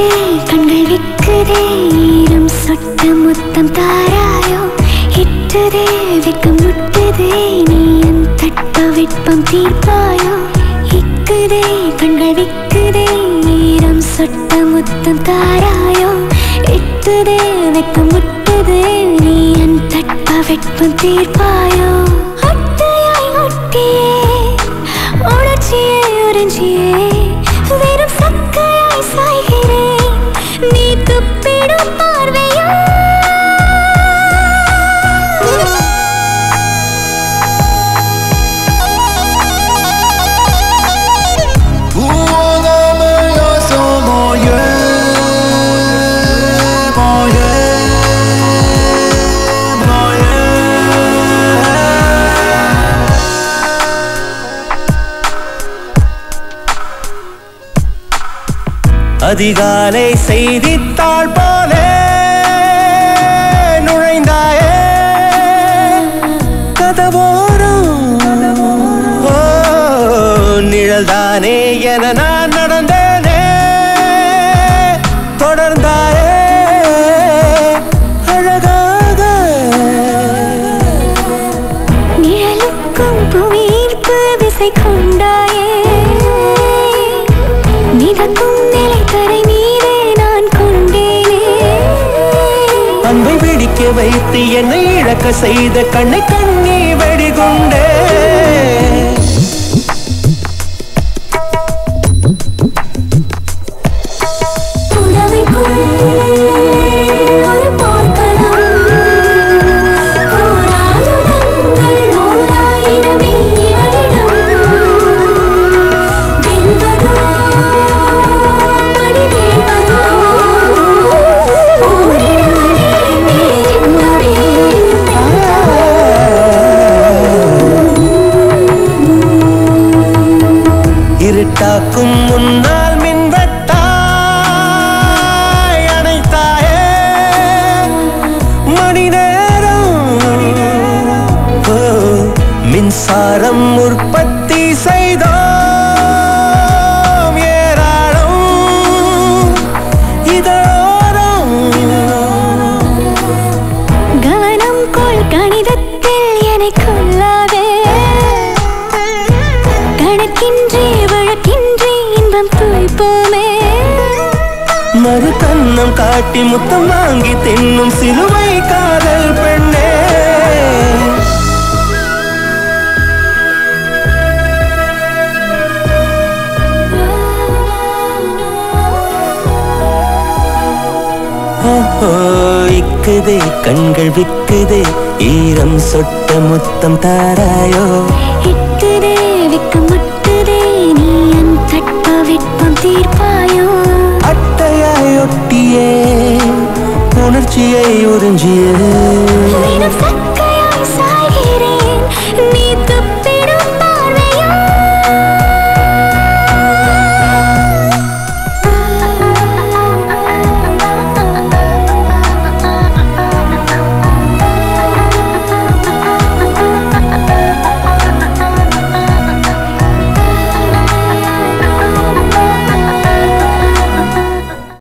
விக்குதே கண்கள் விக்குதே ஈரம் சொட்ட முத்தம் தாராயோ இட்டுதே விக்கம் முட்டுதே நீ என் தட்ட விட்பம் தீர்ப்பாயோ இக்குதே கண்கள் விக்குதே ஈரம் சொட்ட முத்தம் தாராயோ இட்டுதே விக்கம் முட்டுதே நீ என் தட்ட விட்பம் தீர்ப்பாயோ அட்டையாய் ஒட்டியே உணர்ச்சியே உறிஞ்சியே வெறும் சக்கையாய் சாய்கிறேன் நீ துப்பிடும் பார்வையா அதிகாலை செய்தித்தாள் போலே நுழைந்தாயே கதவோரம் நிழல்தானே என நான் நடந்தேனே தொடர்ந்தாயே அழகாக நிழலுக்கும் புவியீர்ப்பு விசை கொண்டாயே மிதக்கும் வைத்து என்னை இழக்க செய்த கண்ணை கண்ணி வெடிகுண்டே இருட்டாக்கும் முன்னால் மின்வெட்டாய் அணைத்தாயே மணிநேரம் மின்சாரம் உற்பத்தி செய்தோம் ஏராளம் இதோரம் கவனம் கொள் கணிதத்தில் என்னை கொள்ளாதே கணக்கின்றி மறு கண்ணம் காட்டி முத்தம் வாங்கி தின்னும் சிலுவை காதல் பெண்ணே இக்குதே கண்கள் விக்குதே ஈரம் சொட்ட முத்தம் தாராயோ இக்குதே விக்க முட்டுதே நீ என் தட்ட விட்பம் தீர்ப்பாயோ உணர்ச்சியை உறிஞ்சிய